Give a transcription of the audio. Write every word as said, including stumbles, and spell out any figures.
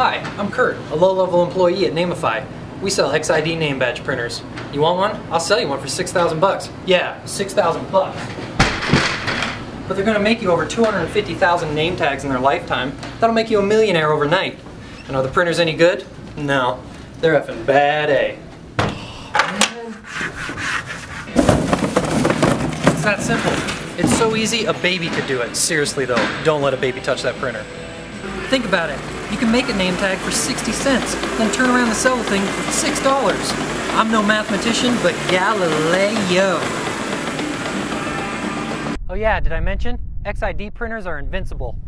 Hi, I'm Kurt, a low-level employee at Namify. We sell X I D name badge printers. You want one? I'll sell you one for six thousand bucks. Yeah, six thousand bucks. But they're going to make you over two hundred fifty thousand name tags in their lifetime. That'll make you a millionaire overnight. And are the printers any good? No. They're effing bad A. It's that simple. It's so easy, a baby could do it. Seriously though, don't let a baby touch that printer. Think about it. You can make a name tag for sixty cents, then turn around and sell the thing for six dollars. I'm no mathematician, but Galileo. Oh yeah, did I mention? X I D printers are invincible.